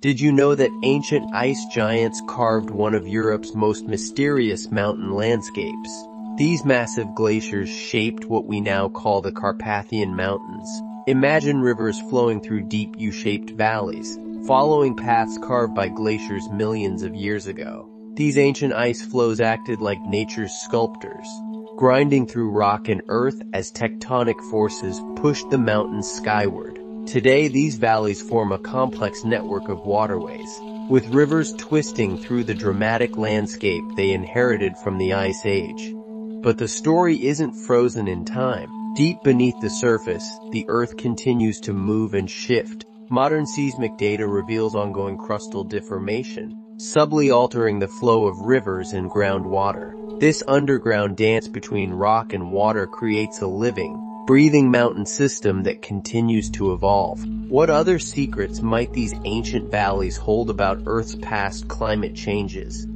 Did you know that ancient ice giants carved one of Europe's most mysterious mountain landscapes? These massive glaciers shaped what we now call the Carpathian Mountains. Imagine rivers flowing through deep U-shaped valleys, following paths carved by glaciers millions of years ago. These ancient ice flows acted like nature's sculptors, grinding through rock and earth as tectonic forces pushed the mountains skyward. Today, these valleys form a complex network of waterways, with rivers twisting through the dramatic landscape they inherited from the Ice Age. But the story isn't frozen in time. Deep beneath the surface, the earth continues to move and shift. Modern seismic data reveals ongoing crustal deformation, subtly altering the flow of rivers and groundwater. This underground dance between rock and water creates a living, breathing mountain system that continues to evolve. What other secrets might these ancient valleys hold about Earth's past climate changes?